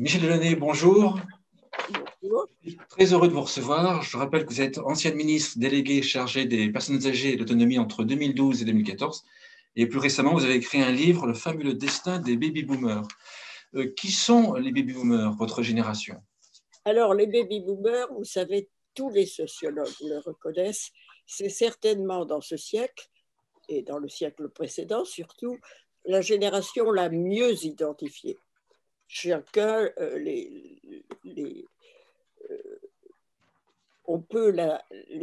Michèle Delaunay, bonjour. Bonjour. Je suis très heureux de vous recevoir. Je rappelle que vous êtes ancienne ministre déléguée chargée des personnes âgées et de l'autonomie entre 2012 et 2014. Et plus récemment, vous avez écrit un livre, Le fabuleux destin des baby-boomers. Qui sont les baby-boomers, votre génération? Alors, les baby-boomers, vous savez, tous les sociologues le reconnaissent. C'est certainement dans ce siècle, et dans le siècle précédent surtout, la génération la mieux identifiée. Chacun, les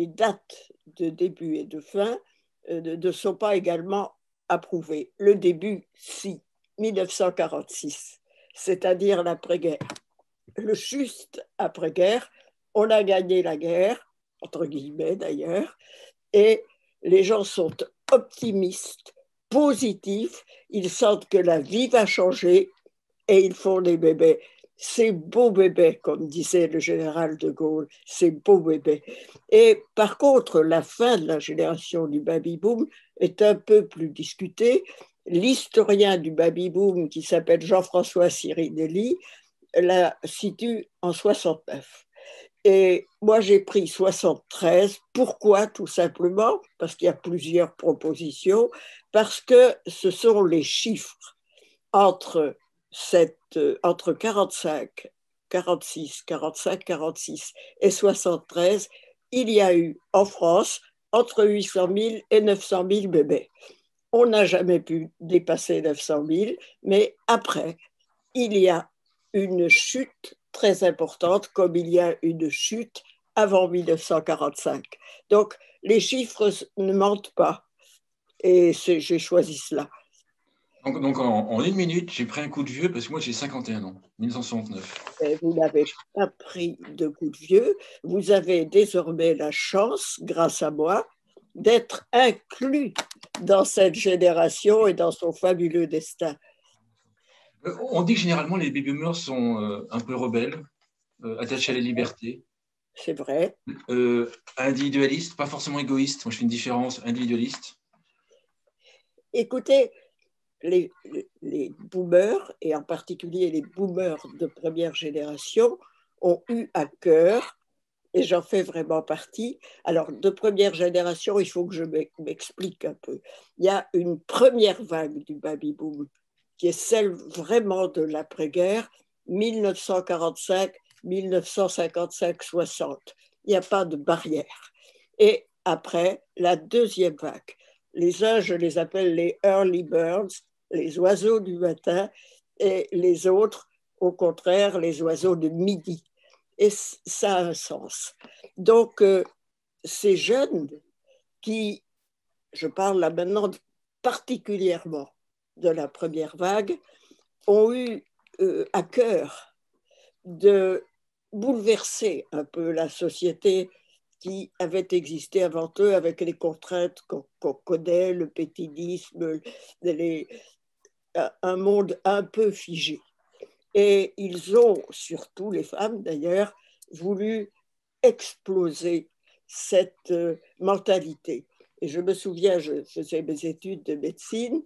dates de début et de fin ne sont pas également approuvées. Le début, si, 1946, c'est-à-dire l'après-guerre. Le juste après-guerre, on a gagné la guerre, entre guillemets d'ailleurs, et les gens sont optimistes, positifs, ils sentent que la vie va changer et ils font des bébés. Ces beaux bébés, comme disait le général de Gaulle, ces beaux bébés. Et par contre, la fin de la génération du baby-boom est un peu plus discutée. L'historien du baby-boom, qui s'appelle Jean-François Cyrinelli, la situe en 69. Et moi, j'ai pris 73. Pourquoi? Tout simplement parce qu'il y a plusieurs propositions, parce que ce sont les chiffres entre 45, 46, 45, 46 et 73, il y a eu en France entre 800 000 et 900 000 bébés. On n'a jamais pu dépasser 900 000, mais après, il y a une chute très importante, comme il y a une chute avant 1945. Donc, les chiffres ne mentent pas, et j'ai choisi cela. Donc en une minute, j'ai pris un coup de vieux parce que moi j'ai 51 ans, 1969. Et vous n'avez pas pris de coup de vieux. Vous avez désormais la chance, grâce à moi, d'être inclus dans cette génération et dans son fabuleux destin. On dit que généralement les baby-boomers sont un peu rebelles, attachés à la liberté. C'est vrai. Individualistes, pas forcément égoïstes. Moi je fais une différence, individualiste. Écoutez, les boomers, et en particulier les boomers de première génération, ont eu à cœur, et j'en fais vraiment partie. Alors, de première génération, il faut que je m'explique un peu. Il y a une première vague du baby-boom, qui est celle vraiment de l'après-guerre, 1945, 1955, 60. Il n'y a pas de barrière. Et après, la deuxième vague. Les uns, je les appelle les early birds, les oiseaux du matin, et les autres, au contraire, les oiseaux de midi. Et ça a un sens. Donc, ces jeunes qui, je parle là maintenant particulièrement de la première vague, ont eu à cœur de bouleverser un peu la société qui avaient existé avant eux, avec les contraintes qu'on connaît, le pétinisme, un monde un peu figé. Et ils ont, surtout les femmes d'ailleurs, voulu exploser cette mentalité. Et je me souviens, je faisais mes études de médecine,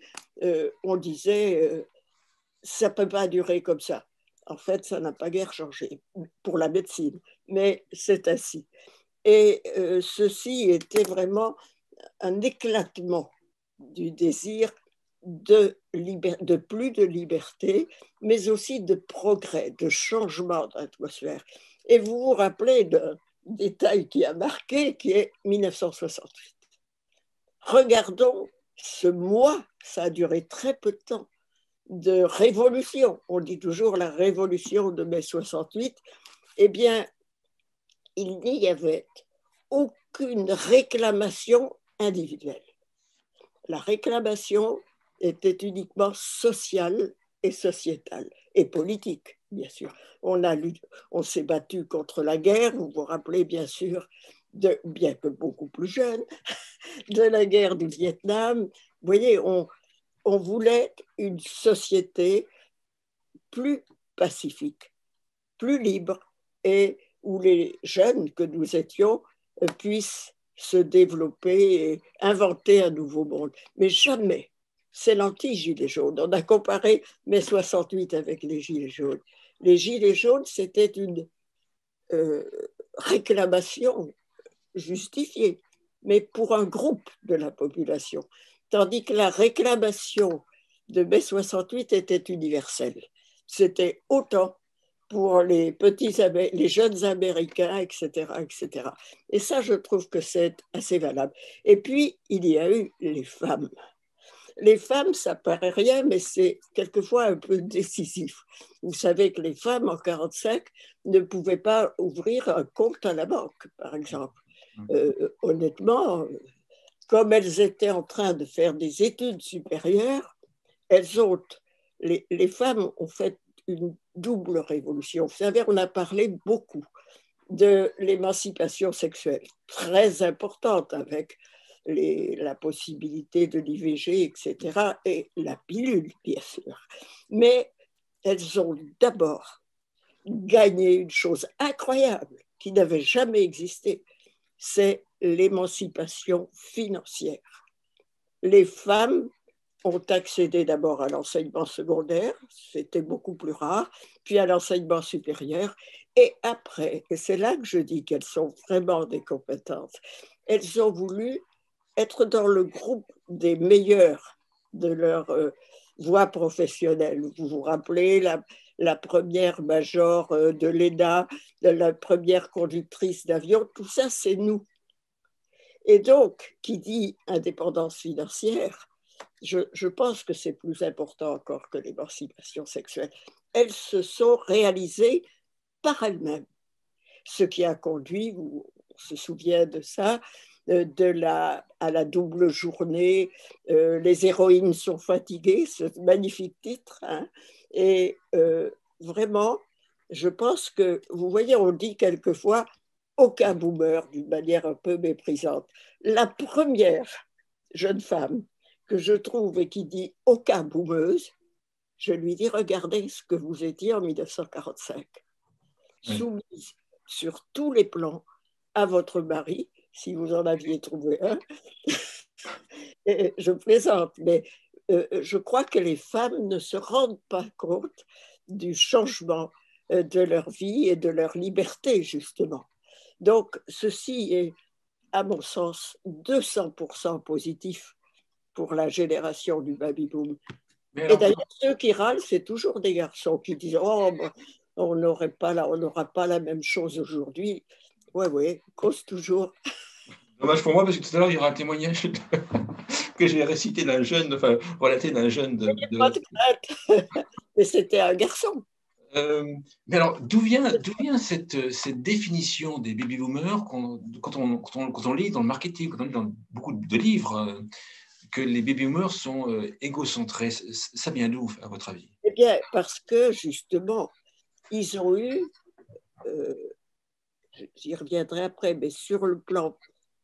on disait « ça ne peut pas durer comme ça ». En fait, ça n'a pas guère changé pour la médecine, mais c'est ainsi. Et ceci était vraiment un éclatement du désir de plus de liberté, mais aussi de progrès, de changement d'atmosphère. Et vous vous rappelez d'un détail qui a marqué, qui est 1968. Regardons ce mois, ça a duré très peu de temps, de révolution. On dit toujours la révolution de mai 68. Eh bien, il n'y avait aucune réclamation individuelle. La réclamation était uniquement sociale et sociétale, et politique, bien sûr. On s'est battu contre la guerre, vous vous rappelez bien sûr, bien que beaucoup plus jeune, de la guerre du Vietnam. Vous voyez, on voulait une société plus pacifique, plus libre, et où les jeunes que nous étions puissent se développer et inventer un nouveau monde. Mais jamais, c'est l'anti-gilet jaune. On a comparé mai 68 avec les gilets jaunes. les Gilets jaunes, c'était une réclamation justifiée, mais pour un groupe de la population, tandis que la réclamation de mai 68 était universelle. C'était autant pour les jeunes Américains, etc., etc. Et ça, je trouve que c'est assez valable. Et puis, il y a eu les femmes. Les femmes, ça paraît rien, mais c'est quelquefois un peu décisif. Vous savez que les femmes, en 1945, ne pouvaient pas ouvrir un compte à la banque, par exemple. Honnêtement, comme elles étaient en train de faire des études supérieures, les femmes ont fait une double révolution. Vous savez, on a parlé beaucoup de l'émancipation sexuelle, très importante avec la possibilité de l'IVG, etc., et la pilule, bien sûr. Mais elles ont d'abord gagné une chose incroyable qui n'avait jamais existé, c'est l'émancipation financière. Les femmes ont accédé d'abord à l'enseignement secondaire, c'était beaucoup plus rare, puis à l'enseignement supérieur, et après, et c'est là que je dis qu'elles sont vraiment des compétences, elles ont voulu être dans le groupe des meilleurs de leur voie professionnelle. Vous vous rappelez la première major de l'ENA, la première conductrice d'avion, tout ça, c'est nous. Et donc, qui dit indépendance financière, je pense que c'est plus important encore que l'émancipation sexuelle. Elles se sont réalisées par elles-mêmes. Ce qui a conduit, on se souvient de ça, à la double journée, les héroïnes sont fatiguées, ce magnifique titre. Hein, et vraiment, je pense que, vous voyez, on dit quelquefois aucun boomer, d'une manière un peu méprisante. La première jeune femme que je trouve et qui dit aucun boumeuse, je lui dis regardez ce que vous étiez en 1945, soumise sur tous les plans à votre mari, si vous en aviez trouvé un. Et je plaisante, mais je crois que les femmes ne se rendent pas compte du changement de leur vie et de leur liberté, justement. Donc, ceci est, à mon sens, 200% positif pour la génération du baby-boom. Et d'ailleurs, ceux qui râlent, c'est toujours des garçons qui disent « Oh, ben, on n'aura pas la même chose aujourd'hui. » Ouais, ouais, cause toujours. Dommage pour moi, parce que tout à l'heure, il y aura un témoignage que j'ai récité d'un jeune, enfin, relaté d'un jeune. Pas de crainte, mais c'était un garçon. Mais alors, d'où vient cette définition des baby-boomers quand on lit dans le marketing, quand on lit dans beaucoup de livres que les baby-boomers sont égocentrés, ça vient d'où, à votre avis? Eh bien, parce que, justement, ils ont eu, j'y reviendrai après, mais sur le plan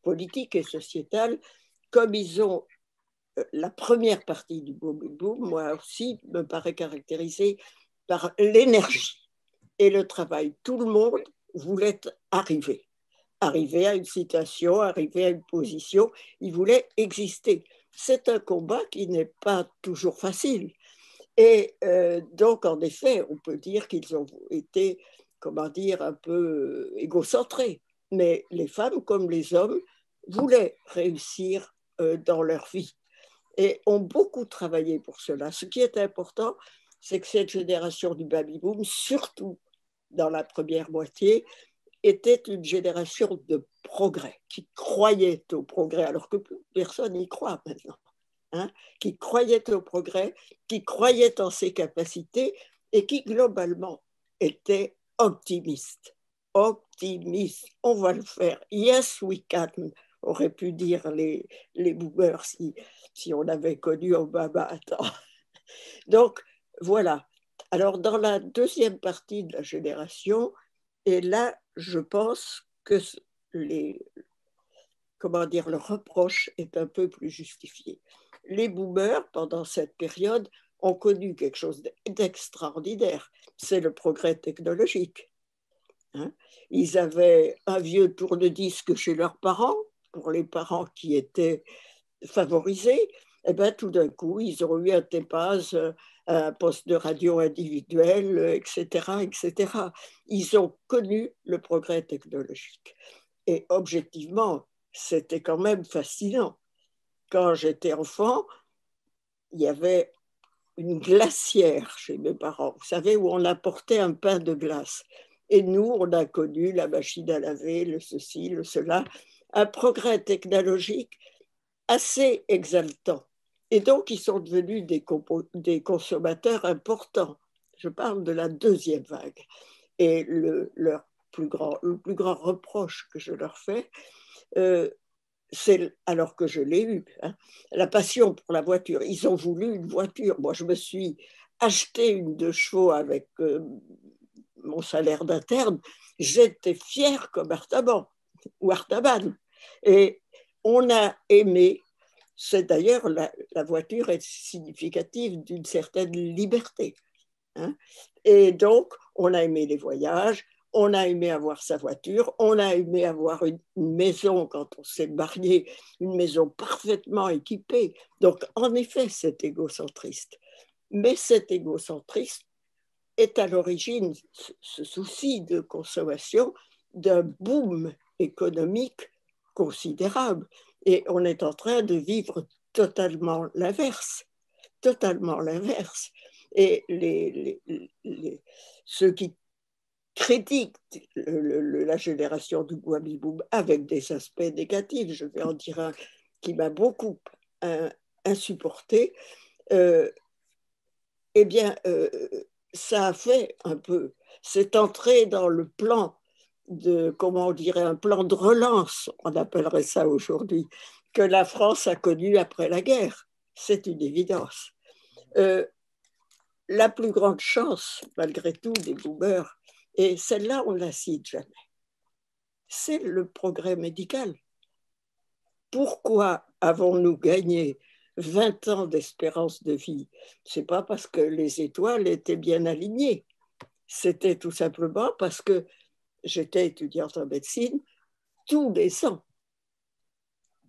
politique et sociétal, comme ils ont, la première partie du baby-boom, moi aussi, me paraît caractérisée par l'énergie et le travail. Tout le monde voulait arriver à une situation, arriver à une position, il voulait exister. C'est un combat qui n'est pas toujours facile. Et donc, en effet, on peut dire qu'ils ont été, comment dire, un peu égocentrés. Mais les femmes, comme les hommes, voulaient réussir dans leur vie et ont beaucoup travaillé pour cela. Ce qui est important, c'est que cette génération du baby-boom, surtout dans la première moitié, était une génération de progrès, qui croyait au progrès, alors que plus personne n'y croit maintenant, hein, qui croyait au progrès, qui croyait en ses capacités et qui, globalement, était optimiste. Optimiste, on va le faire. Yes, we can, aurait pu dire les boomers si on avait connu Obama. Attends. Donc, voilà. Alors, dans la deuxième partie de la génération, et là, je pense que le reproche est un peu plus justifié. Les boomers, pendant cette période, ont connu quelque chose d'extraordinaire. C'est le progrès technologique. Hein? Ils avaient un vieux tourne-disque chez leurs parents, pour les parents qui étaient favorisés. eh bien, tout d'un coup, ils ont eu un TEPAS, un poste de radio individuel, etc., etc. Ils ont connu le progrès technologique. Et objectivement, c'était quand même fascinant. Quand j'étais enfant, il y avait une glacière chez mes parents, vous savez, où on apportait un pain de glace. Et nous, on a connu la machine à laver, le ceci, le cela, un progrès technologique assez exaltant. Et donc, ils sont devenus des consommateurs importants. Je parle de la deuxième vague. Et le plus grand reproche que je leur fais, c'est, alors que je l'ai eu, hein, la passion pour la voiture. Ils ont voulu une voiture. Moi, je me suis acheté une 2 chevaux avec mon salaire d'interne. J'étais fière comme Artaban ou Artaban. Et on a aimé, c'est d'ailleurs, la voiture est significative d'une certaine liberté. Hein. Et donc, on a aimé les voyages, on a aimé avoir sa voiture, on a aimé avoir une maison quand on s'est marié, une maison parfaitement équipée. Donc, en effet, c'est égocentriste. Mais cet égocentriste est à l'origine, ce souci de consommation, d'un boom économique considérable. Et on est en train de vivre totalement l'inverse, totalement l'inverse. Et ceux qui critiquent la génération du Boum avec des aspects négatifs, je vais en dire un qui m'a beaucoup insupporté, eh bien, ça a fait un peu, c'est entré dans le plan de, comment on dirait, un plan de relance, on appellerait ça aujourd'hui, que la France a connu après la guerre. C'est une évidence. La plus grande chance, malgré tout, des boomers, et celle-là, on ne la cite jamais, c'est le progrès médical. Pourquoi avons-nous gagné 20 ans d'espérance de vie? Ce n'est pas parce que les étoiles étaient bien alignées. C'était tout simplement parce que j'étais étudiante en médecine, tous les ans,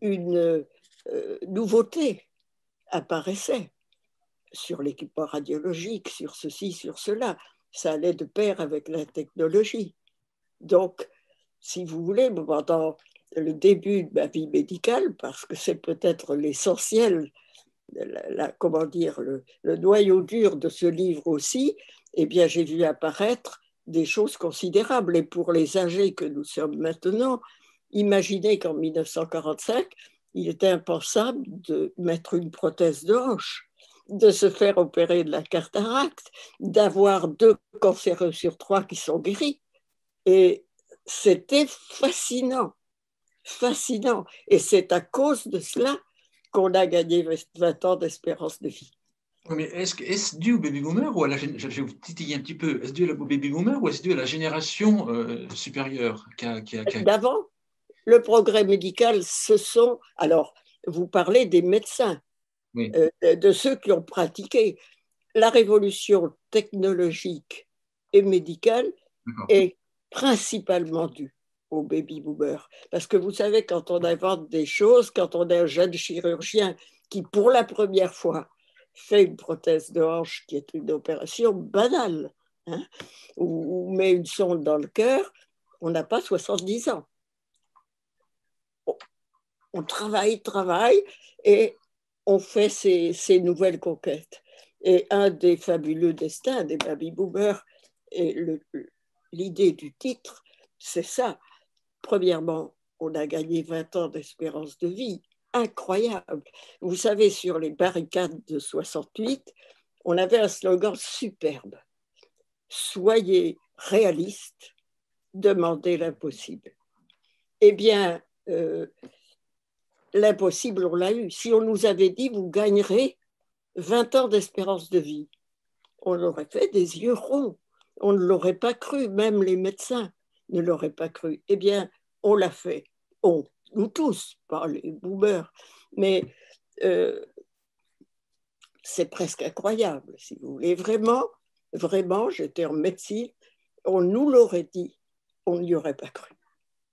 une nouveauté apparaissait sur l'équipement radiologique, sur ceci, sur cela. Ça allait de pair avec la technologie. Donc, si vous voulez, pendant le début de ma vie médicale, parce que c'est peut-être l'essentiel, comment dire, le noyau dur de ce livre aussi, eh bien, j'ai vu apparaître des choses considérables. Et pour les âgés que nous sommes maintenant, imaginez qu'en 1945, il était impensable de mettre une prothèse de hanche, de se faire opérer de la cataracte, d'avoir 2 cancéreux sur 3 qui sont guéris. Et c'était fascinant, fascinant. Et c'est à cause de cela qu'on a gagné 20 ans d'espérance de vie. Mais est-ce dû au baby boomer ou à la génération, je vais vous titiller un petit peu, est-ce dû au baby boomer ou est-ce dû à la génération supérieure d'avant? Le progrès médical, ce sont, alors vous parlez des médecins, oui, de ceux qui ont pratiqué la révolution technologique et médicale est principalement due au baby boomer, parce que vous savez, quand on invente des choses, quand on est un jeune chirurgien qui pour la première fois fait une prothèse de hanche qui est une opération banale, hein, ou met une sonde dans le cœur, on n'a pas 70 ans. On travaille, et on fait ces nouvelles conquêtes. Et un des fabuleux destins des baby boomers, et l'idée du titre, c'est ça. Premièrement, on a gagné 20 ans d'espérance de vie. Incroyable. Vous savez, sur les barricades de 68, on avait un slogan superbe. Soyez réaliste, demandez l'impossible. Eh bien, l'impossible, on l'a eu. Si on nous avait dit, vous gagnerez 20 ans d'espérance de vie, on aurait fait des yeux ronds. On ne l'aurait pas cru, même les médecins ne l'auraient pas cru. Eh bien, on l'a fait. Nous tous, par les boomers, mais c'est presque incroyable, si vous voulez. Vraiment, vraiment, j'étais en médecine, on nous l'aurait dit, on n'y aurait pas cru.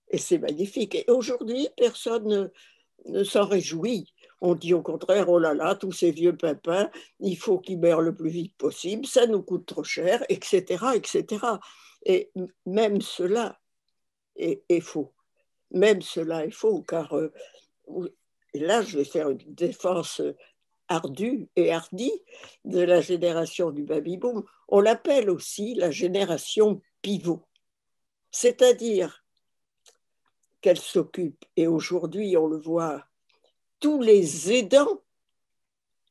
Et c'est magnifique. Et aujourd'hui, personne ne s'en réjouit. On dit au contraire, oh là là, tous ces vieux pimpins, il faut qu'ils meurent le plus vite possible, ça nous coûte trop cher, etc., etc. Et même cela est faux. Même cela est faux, car là, je vais faire une défense ardue et hardie de la génération du baby-boom. On l'appelle aussi la génération pivot, c'est-à-dire qu'elle s'occupe, et aujourd'hui on le voit, tous les aidants,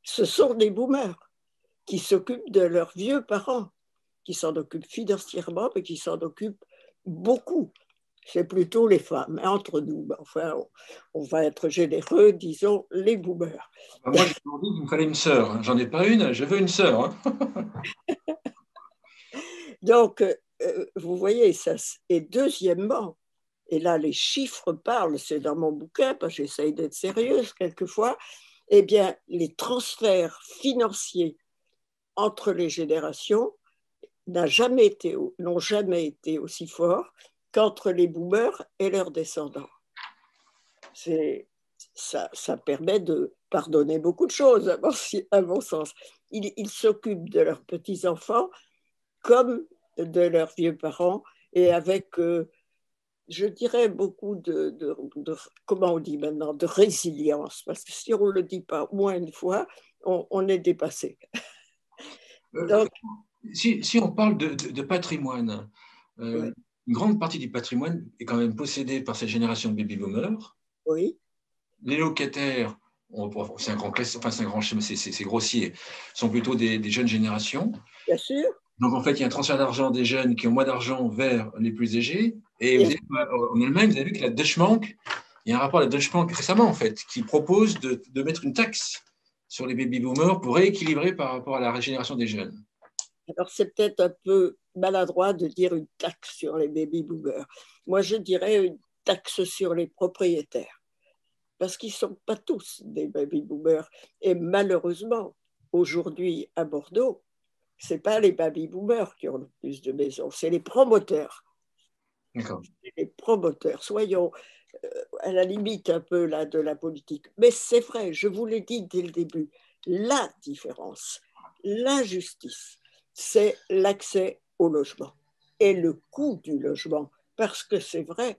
ce sont des boomers qui s'occupent de leurs vieux parents, qui s'en occupent financièrement, mais qui s'en occupent beaucoup. C'est plutôt les femmes, entre nous. Enfin, on va être généreux, disons, les boomers. Moi, je vous dis qu'il me fallait une sœur. J'en ai pas une, je veux une sœur. Donc, vous voyez, ça. Et deuxièmement, et là, les chiffres parlent, c'est dans mon bouquin, parce que j'essaye d'être sérieuse quelquefois, eh bien, les transferts financiers entre les générations n'ont jamais été aussi forts qu'entre les boomers et leurs descendants. Ça permet de pardonner beaucoup de choses, à mon sens. Ils s'occupent de leurs petits-enfants comme de leurs vieux parents, et avec, je dirais, beaucoup de comment on dit maintenant, de résilience, parce que si on ne le dit pas au moins une fois, on est dépassé. Donc, si on parle de patrimoine, ouais. Une grande partie du patrimoine est quand même possédée par cette génération de baby-boomers. Oui. Les locataires, c'est un grand classique, enfin c'est un grand schéma, c'est grossier, sont plutôt des jeunes générations. Bien sûr. Donc en fait, il y a un transfert d'argent des jeunes qui ont moins d'argent vers les plus âgés. Et vous avez, en Allemagne, vous avez vu que la Deutsche Bank, il y a un rapport à la Deutsche Bank récemment en fait, qui propose de mettre une taxe sur les baby-boomers pour rééquilibrer par rapport à la régénération des jeunes. Alors c'est peut-être un peu maladroit de dire une taxe sur les baby-boomers. Moi, je dirais une taxe sur les propriétaires, parce qu'ils ne sont pas tous des baby-boomers. Et malheureusement, aujourd'hui à Bordeaux, ce n'est pas les baby-boomers qui ont le plus de maisons, c'est les promoteurs. D'accord. Les promoteurs, soyons à la limite un peu là de la politique. Mais c'est vrai, je vous l'ai dit dès le début, la différence, la justice, c'est l'accès au logement et le coût du logement, parce que c'est vrai,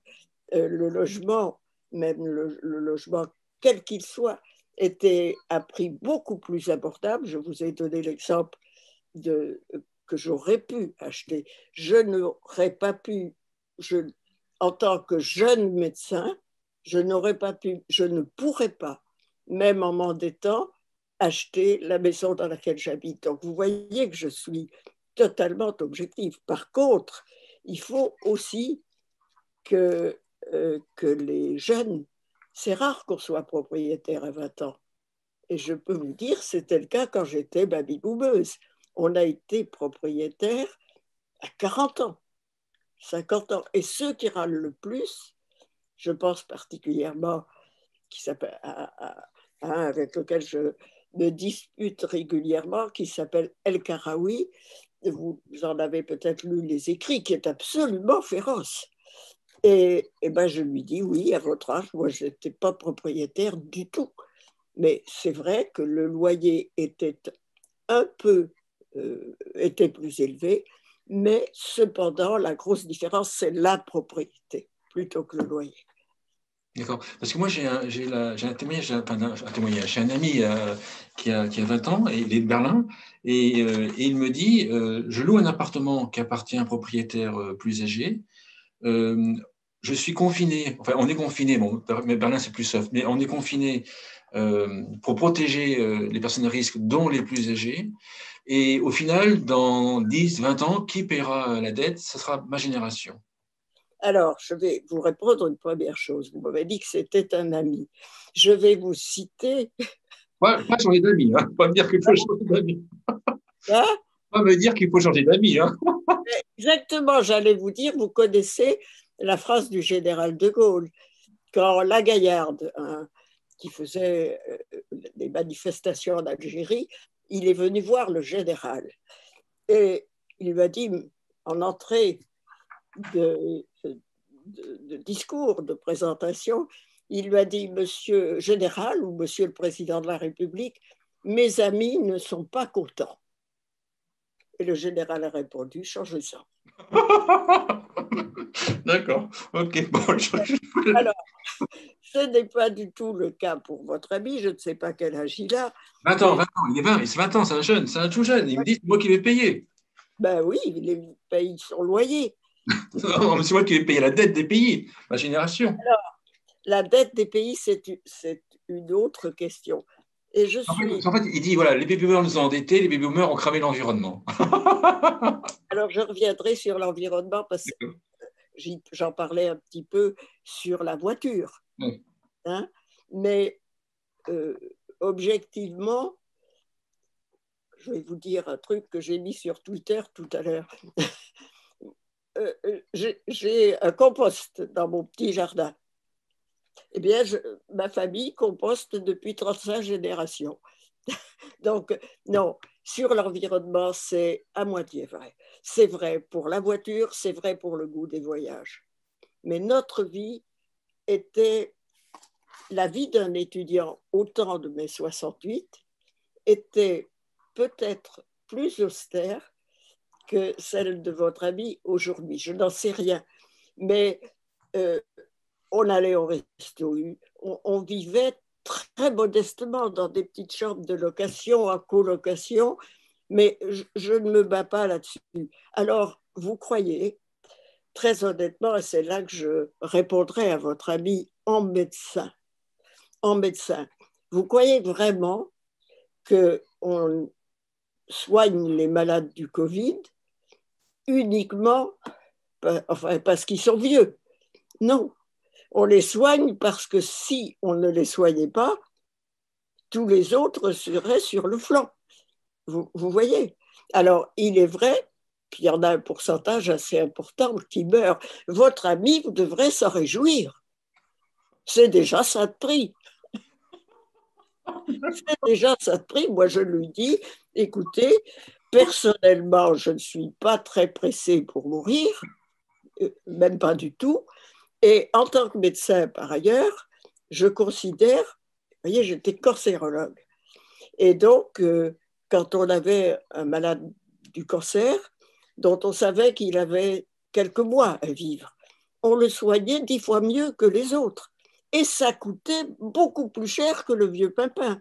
le logement, même le logement quel qu'il soit, était à prix beaucoup plus abordable. Je vous ai donné l'exemple que j'aurais pu acheter. Je n'aurais pas pu, en tant que jeune médecin, je ne pourrais pas, même en m'endettant, acheter la maison dans laquelle j'habite. Donc vous voyez que je suis totalement objective. Par contre, il faut aussi que les jeunes, c'est rare qu'on soit propriétaire à 20 ans. Et je peux vous dire, c'était le cas quand j'étais baby-boomeuse. On a été propriétaire à 40 ans, 50 ans. Et ceux qui râlent le plus, je pense particulièrement avec lequel je me dispute régulièrement, qui s'appelle El Karoui. Vous en avez peut-être lu les écrits, qui est absolument féroce. Et ben je lui dis, oui, à votre âge, moi, je n'étais pas propriétaire du tout. Mais c'est vrai que le loyer était plus élevé, mais cependant, la grosse différence, c'est la propriété plutôt que le loyer. D'accord. Parce que moi, j'ai un ami qui a 20 ans, et il est de Berlin, et il me dit, je loue un appartement qui appartient à un propriétaire plus âgé, je suis confiné, enfin on est confiné, bon, mais Berlin c'est plus soft, mais on est confiné pour protéger les personnes à risque, dont les plus âgés, et au final, dans 10, 20 ans, qui paiera la dette? Ce sera ma génération. Alors, je vais vous répondre une première chose. Vous m'avez dit que c'était un ami. Je vais vous citer… Ouais, pas changer d'amis, hein. Pas me dire qu'il faut changer d'amis. Hein? Pas me dire qu'il faut changer d'amis. Hein. Exactement, j'allais vous dire, vous connaissez la phrase du général de Gaulle, quand la Gaillarde, hein, qui faisait des manifestations en Algérie, il est venu voir le général. Et il lui a dit, en entrée de discours, de présentation, il lui a dit « Monsieur Général » ou « Monsieur le Président de la République, mes amis ne sont pas contents. » Et le général a répondu « Changez ça. » D'accord, ok. Bon, alors, ce n'est pas du tout le cas pour votre ami, je ne sais pas quel âge il a. 20 ans, il est 20, c'est 20 ans, c'est un jeune, c'est un tout jeune. Il me dit « C'est moi qui vais payer. » Ben oui, il paye son loyer. Non, mais c'est moi qui vais payer la dette des pays, ma génération. Alors, la dette des pays, c'est une autre question. Et je suis... en fait, il dit, voilà, les baby boomers nous ont endettés, les baby boomers ont cramé l'environnement. Alors, je reviendrai sur l'environnement parce que j'en parlais un petit peu sur la voiture. Oui. Hein, mais objectivement, je vais vous dire un truc que j'ai mis sur Twitter tout à l'heure. J'ai un compost dans mon petit jardin. Eh bien, ma famille composte depuis 35 générations. Donc, non, sur l'environnement, c'est à moitié vrai. C'est vrai pour la voiture, c'est vrai pour le goût des voyages. Mais notre vie était, la vie d'un étudiant au temps de mai 68 était peut-être plus austère que celle de votre ami aujourd'hui. Je n'en sais rien, mais on allait au resto, on vivait très modestement dans des petites chambres de location, en colocation, mais je ne me bats pas là-dessus. Alors, vous croyez, très honnêtement, et c'est là que je répondrai à votre ami en médecin, vous croyez vraiment que on soigne les malades du Covid uniquement parce qu'ils sont vieux. Non, on les soigne parce que si on ne les soignait pas, tous les autres seraient sur le flanc. Vous voyez. Alors, il est vrai qu'il y en a un pourcentage assez important qui meurt. Votre ami, vous devrez s'en réjouir. C'est déjà ça de prix. C'est déjà ça de prix. Moi, je lui dis, écoutez, personnellement, je ne suis pas très pressée pour mourir, même pas du tout. Et en tant que médecin, par ailleurs, je considère, vous voyez, j'étais cancérologue. Et donc, quand on avait un malade du cancer, dont on savait qu'il avait quelques mois à vivre, on le soignait 10 fois mieux que les autres. Et ça coûtait beaucoup plus cher que le vieux pimpin,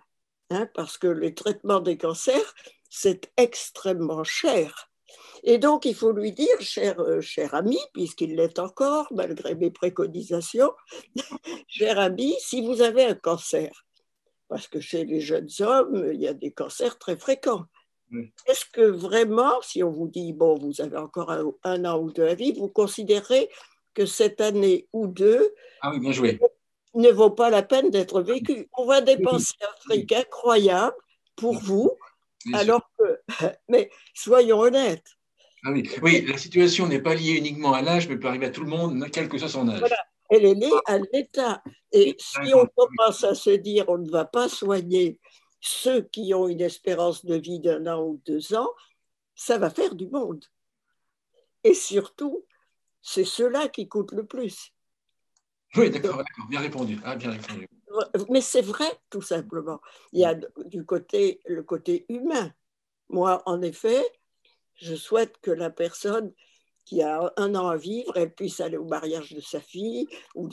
hein, parce que les traitements des cancers, c'est extrêmement cher. Et donc, il faut lui dire, cher ami, puisqu'il l'est encore, malgré mes préconisations, cher ami, si vous avez un cancer, parce que chez les jeunes hommes, il y a des cancers très fréquents, est-ce que vraiment, si on vous dit, bon, vous avez encore un an ou deux à vivre, vous considérez que cette année ou deux… Ah oui, bien joué. Ne vaut pas la peine d'être vécu. On va dépenser un fric incroyable pour vous, alors que... Mais soyons honnêtes. Ah oui. Oui, la situation n'est pas liée uniquement à l'âge, mais peut arriver à tout le monde, quel que soit son âge. Voilà. Elle est liée à l'État. Et si on commence à se dire on ne va pas soigner ceux qui ont une espérance de vie d'un an ou 2 ans, ça va faire du monde. Et surtout, c'est ceux-là qui coûtent le plus. Oui, d'accord, bien répondu. Ah, bien répondu. Mais c'est vrai, tout simplement. Il y a le côté humain. Moi, en effet, je souhaite que la personne qui a un an à vivre, elle puisse aller au mariage de sa fille ou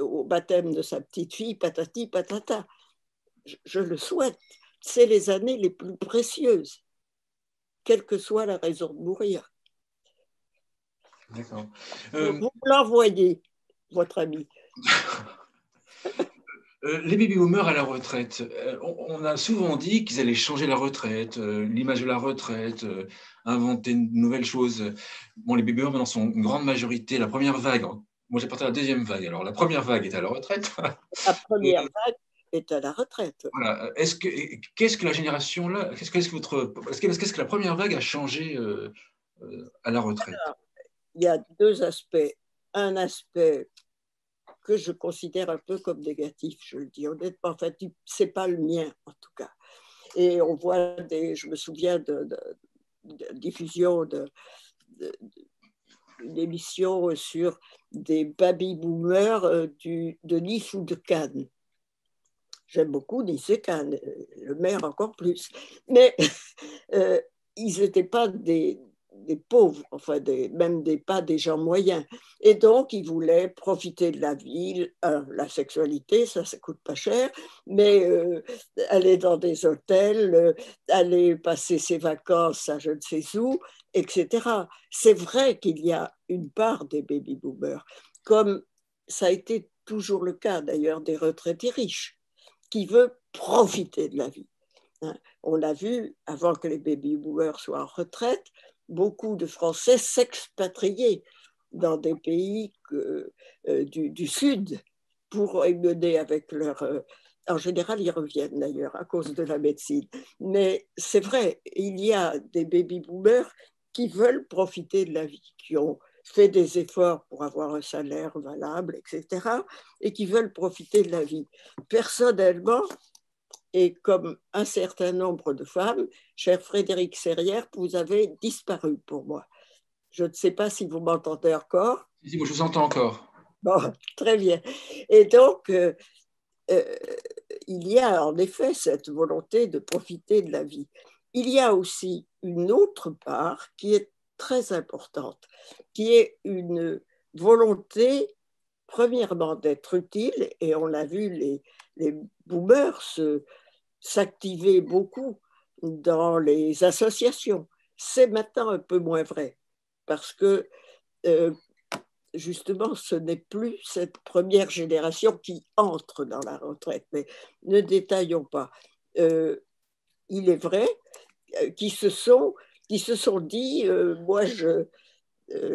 au baptême de sa petite fille, patati, patata. Je le souhaite. C'est les années les plus précieuses, quelle que soit la raison de mourir. D'accord. Vous l'envoyez, votre ami. Les baby boomers à la retraite, on a souvent dit qu'ils allaient changer la retraite, l'image de la retraite, inventer de nouvelles choses. Bon, les baby boomers maintenant sont une grande majorité, la première vague, moi j'ai parti à la deuxième vague, alors la première vague est à la retraite. La première vague est à la retraite. Voilà. Qu'est-ce que la génération là, qu'est-ce que la première vague a changé à la retraite? Alors, il y a 2 aspects. Un aspect que je considère un peu comme négatif, je le dis honnêtement, en fait, c'est pas le mien en tout cas. Et on voit je me souviens de diffusion une émission sur des baby-boomers de Nice ou de Cannes. J'aime beaucoup Nice et Cannes, le maire encore plus. Mais ils n'étaient pas des pauvres, enfin pas des gens moyens. Et donc, ils voulaient profiter de la ville. Alors, la sexualité, ça coûte pas cher, mais aller dans des hôtels, aller passer ses vacances à je ne sais où, etc. C'est vrai qu'il y a une part des baby-boomers, comme ça a été toujours le cas d'ailleurs des retraités riches, qui veulent profiter de la vie. Hein, on l'a vu, avant que les baby-boomers soient en retraite, beaucoup de Français s'expatriaient dans des pays du Sud pour y mener avec leur... en général, ils reviennent d'ailleurs à cause de la médecine. Mais c'est vrai, il y a des baby-boomers qui veulent profiter de la vie, qui ont fait des efforts pour avoir un salaire valable, etc., et qui veulent profiter de la vie. Personnellement, et comme un certain nombre de femmes, cher Frédéric Serrière, vous avez disparu pour moi. Je ne sais pas si vous m'entendez encore. Si, moi je vous entends encore. Bon, très bien. Et donc, il y a en effet cette volonté de profiter de la vie. Il y a aussi une autre part qui est très importante, qui est une volonté, premièrement, d'être utile, et on l'a vu, les boomers s'activer beaucoup dans les associations. C'est maintenant un peu moins vrai, parce que justement, ce n'est plus cette première génération qui entre dans la retraite, mais ne détaillons pas. Il est vrai qu'ils se sont dit « moi,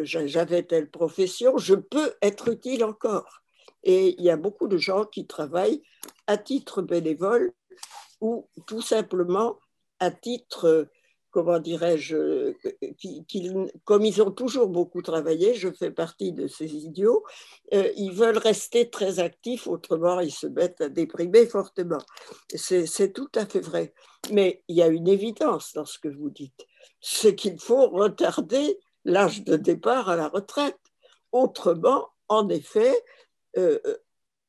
j'avais telle profession, je peux être utile encore ». Et il y a beaucoup de gens qui travaillent à titre bénévole ou tout simplement à titre, comment dirais-je, comme ils ont toujours beaucoup travaillé, je fais partie de ces idiots, ils veulent rester très actifs, autrement ils se mettent à déprimer fortement. C'est tout à fait vrai. Mais il y a une évidence dans ce que vous dites, c'est qu'il faut retarder l'âge de départ à la retraite. Autrement, en effet,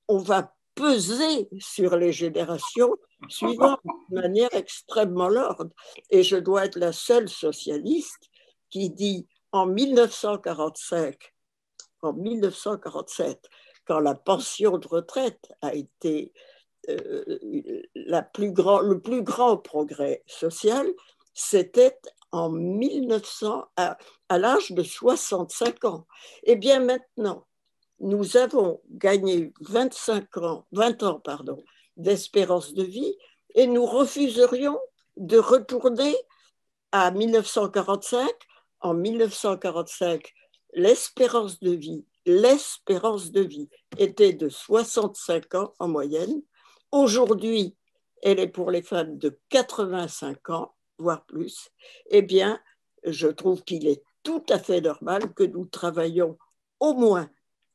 on va peser sur les générations suivantes de manière extrêmement lourde. Et je dois être la seule socialiste qui dit en 1945, en 1947, quand la pension de retraite a été le plus grand progrès social, c'était en 1900, à l'âge de 65 ans. Et bien maintenant, nous avons gagné 20 ans, d'espérance de vie et nous refuserions de retourner à 1945. En 1945, l'espérance de vie était de 65 ans en moyenne. Aujourd'hui, elle est pour les femmes de 85 ans, voire plus. Eh bien, je trouve qu'il est tout à fait normal que nous travaillions au moins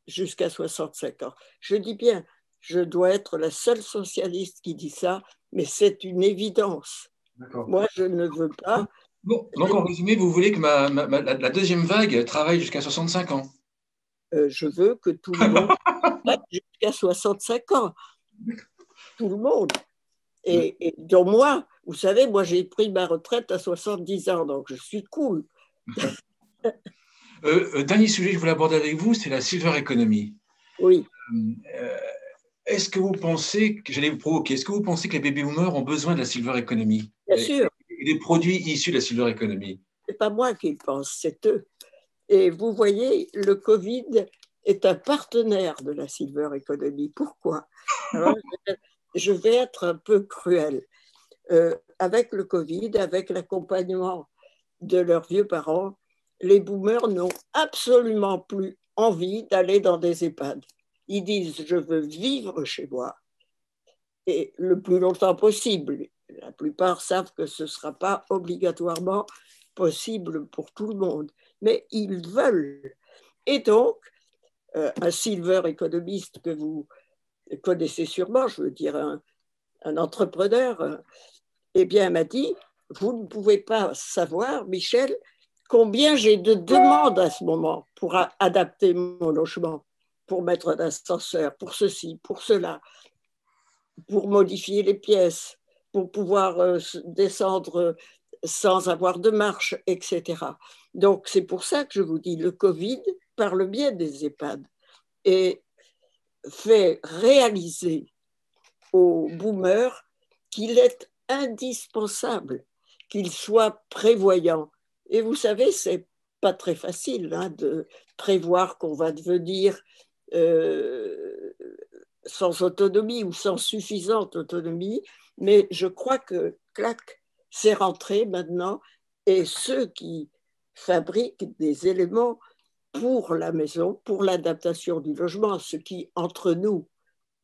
jusqu'à 65 ans. Je dis bien, je dois être la seule socialiste qui dit ça, mais c'est une évidence. Moi, je ne veux pas... Bon, donc, en résumé, vous voulez que la deuxième vague travaille jusqu'à 65 ans? Je veux que tout le monde travaille jusqu'à 65 ans. Tout le monde. Et dont moi, vous savez, moi, j'ai pris ma retraite à 70 ans, donc je suis cool. Dernier sujet que je voulais aborder avec vous, c'est la silver économie. Oui. Est-ce que vous pensez, j'allais vous provoquer, est-ce que vous pensez que les baby-boomers ont besoin de la silver économie? Bien sûr. Et des produits issus de la silver économie? Ce n'est pas moi qui le pense, c'est eux. Et vous voyez, le Covid est un partenaire de la silver économie. Pourquoi? Alors, je vais être un peu cruelle. Avec le Covid, avec l'accompagnement de leurs vieux parents, les boomers n'ont absolument plus envie d'aller dans des EHPAD. Ils disent « je veux vivre chez moi » et le plus longtemps possible. La plupart savent que ce ne sera pas obligatoirement possible pour tout le monde, mais ils veulent. Et donc, un silver économiste que vous connaissez sûrement, je veux dire un entrepreneur, eh bien, m'a dit « vous ne pouvez pas savoir, Michel, combien j'ai de demandes à ce moment pour adapter mon logement, pour mettre un ascenseur, pour ceci, pour cela, pour modifier les pièces, pour pouvoir descendre sans avoir de marche, etc. Donc, c'est pour ça que je vous dis, le Covid, par le biais des EHPAD, et fait réaliser aux boomers qu'il est indispensable qu'ils soient prévoyants. Et vous savez, c'est pas très facile de prévoir qu'on va devenir sans autonomie ou sans suffisante autonomie, mais je crois que, clac, c'est rentré maintenant, et ceux qui fabriquent des éléments pour la maison, pour l'adaptation du logement, ce qui, entre nous,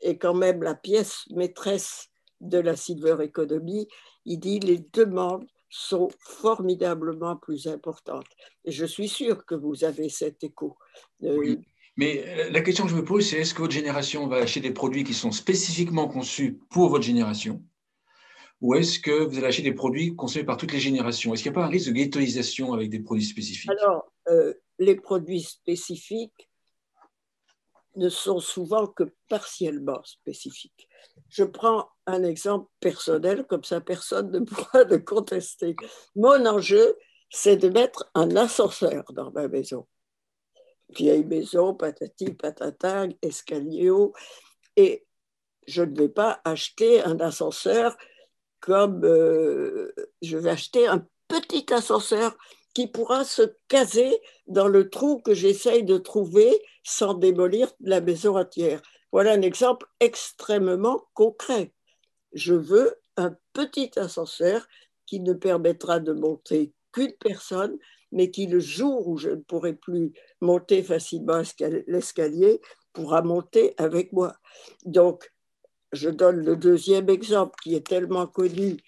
est quand même la pièce maîtresse de la Silver Economy, il dit les demandes sont formidablement plus importantes. Et je suis sûre que vous avez cet écho. Oui. Mais la question que je me pose, c'est est-ce que votre génération va acheter des produits qui sont spécifiquement conçus pour votre génération, ou est-ce que vous allez acheter des produits consommés par toutes les générations? Est-ce qu'il n'y a pas un risque de ghettoisation avec des produits spécifiques? Alors, les produits spécifiques ne sont souvent que partiellement spécifiques. Je prends un exemple personnel, comme ça personne ne pourra le contester. Mon enjeu, c'est de mettre un ascenseur dans ma maison. Vieille maison, patati, patata, escalier haut. Et je ne vais pas acheter un ascenseur comme je vais acheter un petit ascenseur qui pourra se caser dans le trou que j'essaye de trouver sans démolir la maison entière. Voilà un exemple extrêmement concret. Je veux un petit ascenseur qui ne permettra de monter qu'une personne, mais qui le jour où je ne pourrai plus monter facilement l'escalier, pourra monter avec moi. Donc, je donne le deuxième exemple qui est tellement connu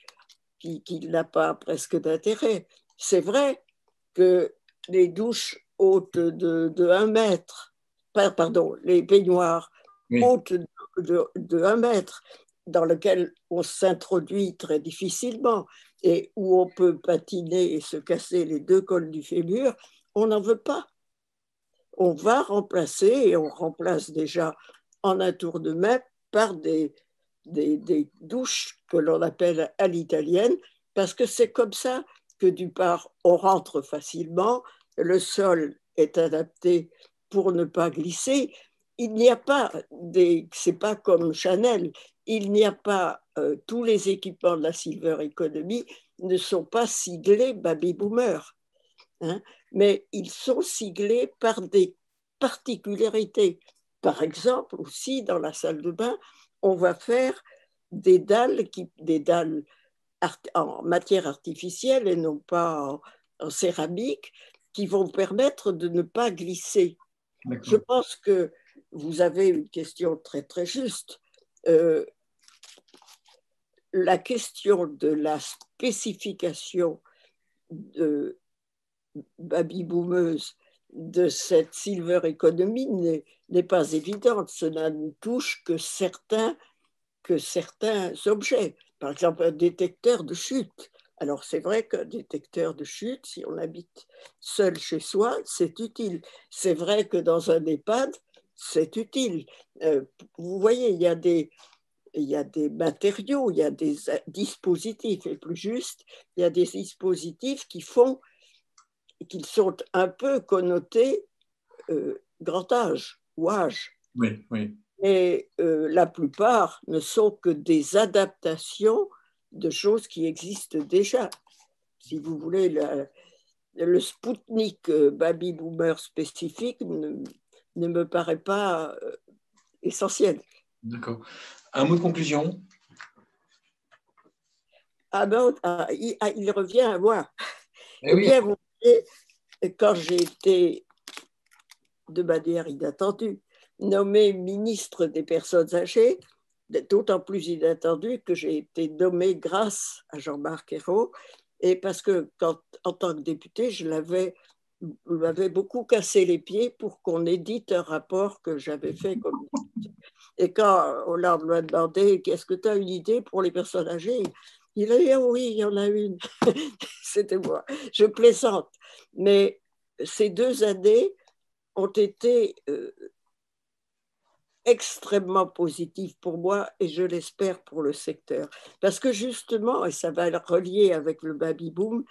qu'il n'a pas presque d'intérêt. C'est vrai que les douches hautes de 1 mètre, pardon, les baignoires hautes de 1 mètre, dans lesquelles on s'introduit très difficilement et où on peut patiner et se casser les deux cols du fémur, on n'en veut pas. On va remplacer, et on remplace déjà en un tour de main, par des douches que l'on appelle à l'italienne, parce que c'est comme ça que d'une part, on rentre facilement, le sol est adapté pour ne pas glisser. Il n'y a pas, c'est pas comme Chanel, il n'y a pas, tous les équipements de la Silver Economy ne sont pas siglés baby boomer, mais ils sont siglés par des particularités. Par exemple, aussi, dans la salle de bain, on va faire des dalles, en matière artificielle et non pas en céramique, qui vont permettre de ne pas glisser. Je pense que vous avez une question très, très juste. La question de la spécification de baby-boomeuse de cette Silver Economy n'est pas évidente. Cela ne touche que certains objets. Par exemple, un détecteur de chute. Alors, c'est vrai qu'un détecteur de chute, si on habite seul chez soi, c'est utile. C'est vrai que dans un EHPAD, c'est utile. Vous voyez, il y a des matériaux, il y a des dispositifs, et plus juste, il y a des dispositifs qui font qu'ils sont un peu connotés grand âge ou âge. Oui, oui. Et la plupart ne sont que des adaptations de choses qui existent déjà. Si vous voulez, le Spoutnik baby boomer spécifique ne me paraît pas essentiel. D'accord. Un mot de conclusion? Ah ben, il revient à moi. Eh oui. Quand j'ai été, de manière inattendue, nommée ministre des personnes âgées, d'autant plus inattendue que j'ai été nommée grâce à Jean-Marc Ayrault, et parce que en tant que députée, je m'avais beaucoup cassé les pieds pour qu'on édite un rapport que j'avais fait comme... Et quand on m'a demandé « Est-ce que tu as une idée pour les personnes âgées ?» Il a dit, oui, il y en a une. C'était moi. Je plaisante. Mais ces 2 années ont été extrêmement positives pour moi et je l'espère pour le secteur. Parce que justement, et ça va le relier avec le baby-boom,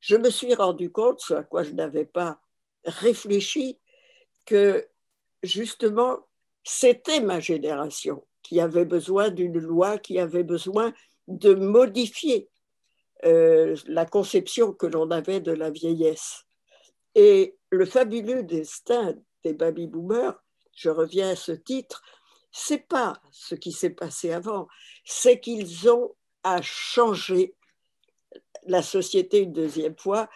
je me suis rendu compte, ce à quoi je n'avais pas réfléchi, que justement, c'était ma génération qui avait besoin d'une loi, qui avait besoin de modifier la conception que l'on avait de la vieillesse. Et le fabuleux destin des baby-boomers, je reviens à ce titre, c'est pas ce qui s'est passé avant, c'est qu'ils ont à changer la société une deuxième fois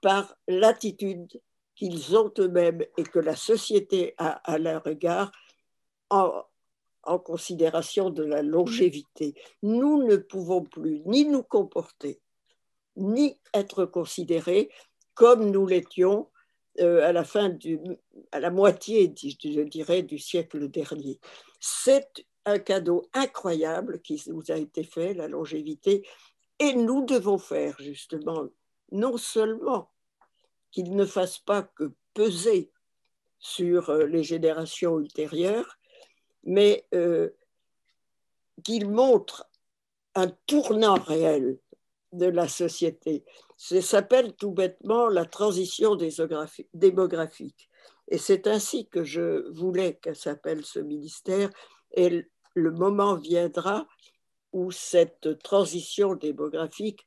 par l'attitude qu'ils ont eux-mêmes et que la société a à leur égard en considération de la longévité. Nous ne pouvons plus ni nous comporter, ni être considérés comme nous l'étions à la moitié, je dirais, du siècle dernier. C'est un cadeau incroyable qui nous a été fait, la longévité, et nous devons faire justement, non seulement qu'il ne fasse pas que peser sur les générations ultérieures, mais qu'il montre un tournant réel de la société. Ça s'appelle tout bêtement la transition démographique. Et c'est ainsi que je voulais qu'elle s'appelle ce ministère. Et le moment viendra où cette transition démographique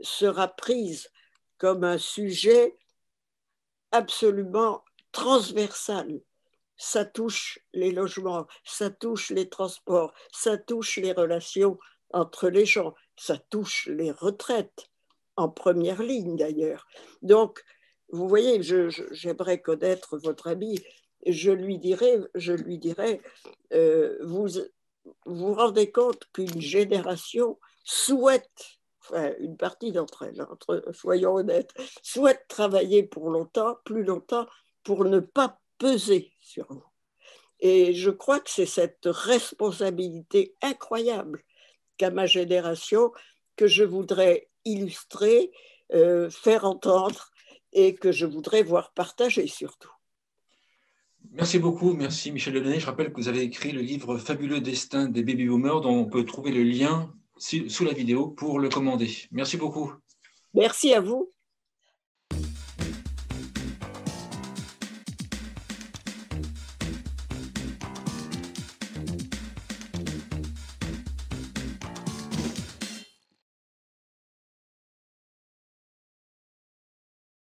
sera prise comme un sujet absolument transversal. Ça touche les logements, ça touche les transports, ça touche les relations entre les gens, ça touche les retraites, en première ligne d'ailleurs. Donc, vous voyez, j'aimerais connaître votre ami, je lui dirais vous rendez compte qu'une génération souhaite, enfin, une partie d'entre elles, soyons honnêtes, souhaite travailler pour longtemps, plus longtemps, pour ne pas peser sur vous. Et je crois que c'est cette responsabilité incroyable qu'à ma génération que je voudrais illustrer, faire entendre et que je voudrais voir partager surtout. Merci beaucoup, merci Michèle Delaunay. Je rappelle que vous avez écrit le livre « Fabuleux destin des baby boomers » dont on peut trouver le lien sous la vidéo pour le commander. Merci beaucoup. Merci à vous.